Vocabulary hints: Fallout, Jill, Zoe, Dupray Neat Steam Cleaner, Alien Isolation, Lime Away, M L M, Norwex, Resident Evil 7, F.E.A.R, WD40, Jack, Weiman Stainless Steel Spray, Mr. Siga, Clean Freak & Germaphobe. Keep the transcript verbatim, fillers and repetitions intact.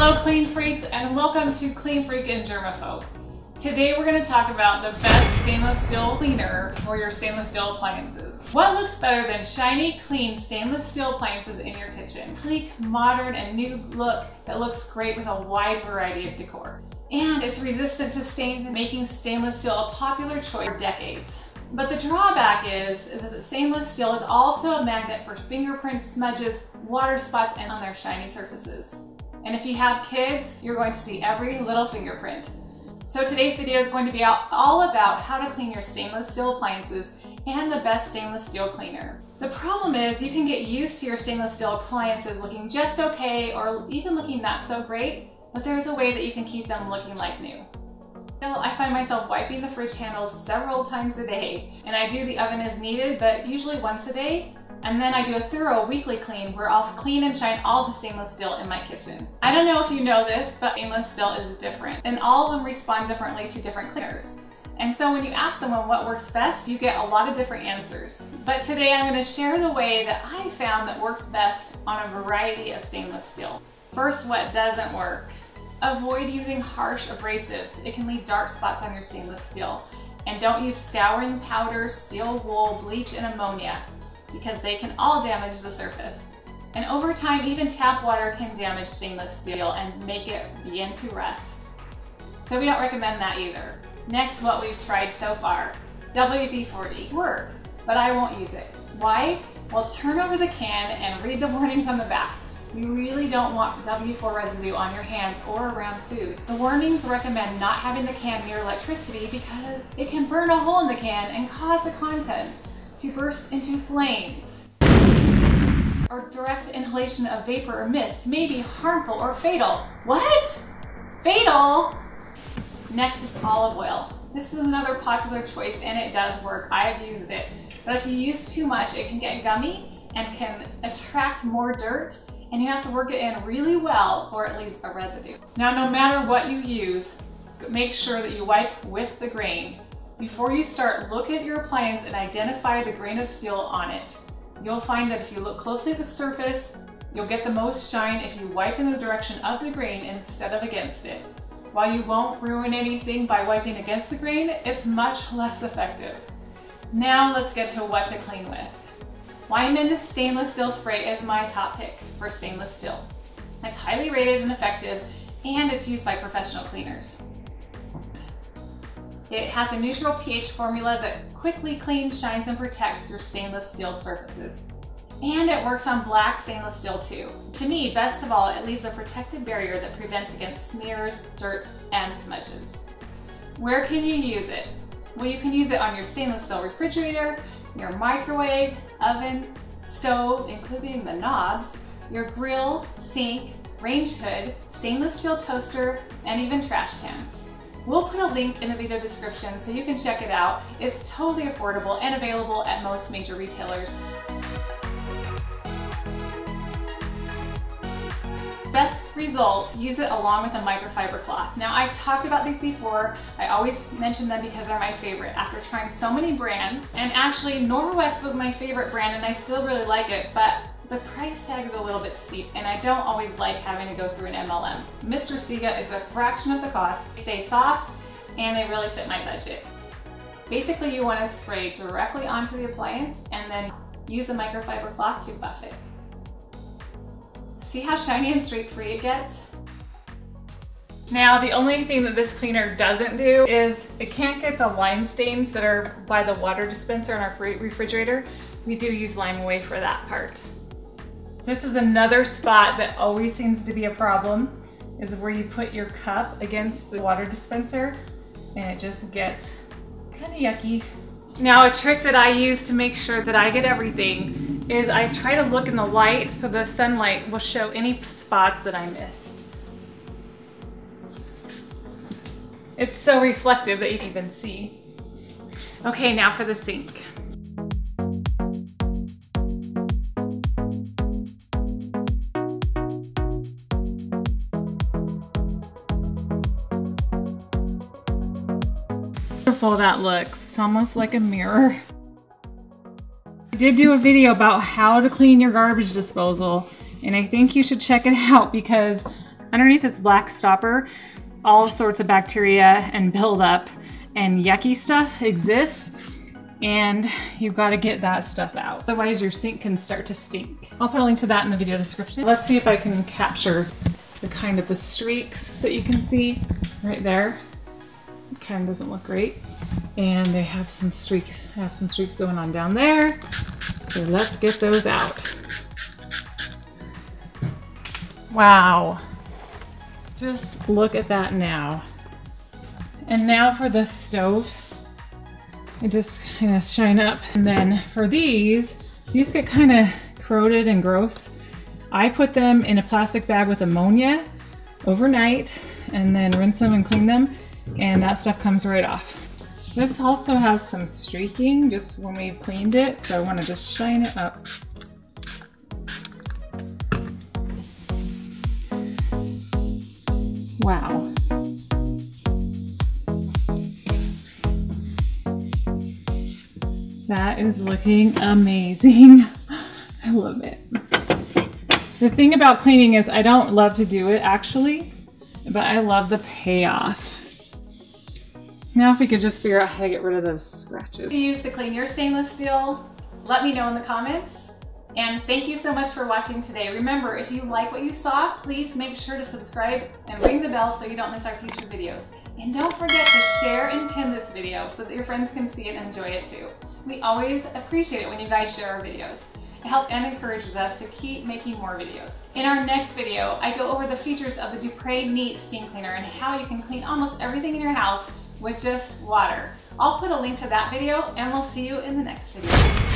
Hello Clean Freaks, and welcome to Clean Freak and Germaphobe. Today we're going to talk about the best stainless steel cleaner for your stainless steel appliances. What looks better than shiny, clean stainless steel appliances in your kitchen? Sleek, modern, and new look that looks great with a wide variety of decor. And it's resistant to stains, making stainless steel a popular choice for decades. But the drawback is, is that stainless steel is also a magnet for fingerprints, smudges, water spots, and on their shiny surfaces. And if you have kids, you're going to see every little fingerprint. So today's video is going to be all about how to clean your stainless steel appliances and the best stainless steel cleaner. The problem is you can get used to your stainless steel appliances looking just okay or even looking not so great, but there's a way that you can keep them looking like new. I find myself wiping the fridge handles several times a day, and I do the oven as needed, but usually once a day. And then I do a thorough weekly clean where I'll clean and shine all the stainless steel in my kitchen. I don't know if you know this, but stainless steel is different, and all of them respond differently to different cleaners. And so when you ask someone what works best, you get a lot of different answers. But today I'm going to share the way that I found that works best on a variety of stainless steel. First, what doesn't work. Avoid using harsh abrasives. It can leave dark spots on your stainless steel. And don't use scouring powder, steel wool, bleach, and ammonia, because they can all damage the surface. And over time, even tap water can damage stainless steel and make it begin to rust. So we don't recommend that either. Next, what we've tried so far. W D forty. Work, but I won't use it. Why? Well, turn over the can and read the warnings on the back. You really don't want W D forty residue on your hands or around food. The warnings recommend not having the can near electricity because it can burn a hole in the can and cause the contents to burst into flames. Or direct inhalation of vapor or mist may be harmful or fatal. What? Fatal? Next is olive oil. This is another popular choice, and it does work. I have used it. But if you use too much, it can get gummy and can attract more dirt, and you have to work it in really well or it leaves a residue. Now, no matter what you use, make sure that you wipe with the grain. Before you start, look at your appliance and identify the grain of steel on it. You'll find that if you look closely at the surface, you'll get the most shine if you wipe in the direction of the grain instead of against it. While you won't ruin anything by wiping against the grain, it's much less effective. Now let's get to what to clean with. Weiman Stainless Steel Spray is my top pick for stainless steel. It's highly rated and effective, and it's used by professional cleaners. It has a neutral pH formula that quickly cleans, shines, and protects your stainless steel surfaces. And it works on black stainless steel too. To me, best of all, it leaves a protective barrier that prevents against smears, dirt, and smudges. Where can you use it? Well, you can use it on your stainless steel refrigerator, your microwave, oven, stove, including the knobs, your grill, sink, range hood, stainless steel toaster, and even trash cans. We'll put a link in the video description so you can check it out. It's totally affordable and available at most major retailers. Best results, use it along with a microfiber cloth. Now, I've talked about these before. I always mention them because they're my favorite after trying so many brands. And actually, Norwex was my favorite brand, and I still really like it, but the price tag is a little bit steep, and I don't always like having to go through an M L M. Mister Siga is a fraction of the cost. They stay soft, and they really fit my budget. Basically, you want to spray directly onto the appliance and then use a microfiber cloth to buff it. See how shiny and streak-free it gets? Now, the only thing that this cleaner doesn't do is it can't get the lime stains that are by the water dispenser in our refrigerator. We do use Lime Away for that part. This is another spot that always seems to be a problem, is where you put your cup against the water dispenser and it just gets kind of yucky. Now, a trick that I use to make sure that I get everything is I try to look in the light so the sunlight will show any spots that I missed. It's so reflective that you can even see. Okay, now for the sink. Beautiful that looks, almost like a mirror. I did do a video about how to clean your garbage disposal, and I think you should check it out because underneath this black stopper, all sorts of bacteria and buildup and yucky stuff exists, and you've got to get that stuff out. Otherwise your sink can start to stink. I'll put a link to that in the video description. Let's see if I can capture the kind of the streaks that you can see right there. It kind of doesn't look great. And they have some streaks, have some streaks going on down there. So let's get those out. Wow. Just look at that now. And now for this stove, it just kind of shine up. And then for these, these get kind of corroded and gross. I put them in a plastic bag with ammonia overnight and then rinse them and clean them, and that stuff comes right off. This also has some streaking just when we've cleaned it, so I want to just shine it up. Wow. That is looking amazing. I love it. The thing about cleaning is I don't love to do it actually, but I love the payoff. Now if we could just figure out how to get rid of those scratches. What do you use to clean your stainless steel? Let me know in the comments. And thank you so much for watching today. Remember, if you like what you saw, please make sure to subscribe and ring the bell so you don't miss our future videos. And don't forget to share and pin this video so that your friends can see it and enjoy it too. We always appreciate it when you guys share our videos. It helps and encourages us to keep making more videos. In our next video, I go over the features of the Dupray Neat Steam Cleaner and how you can clean almost everything in your house with just water. I'll put a link to that video, and we'll see you in the next video.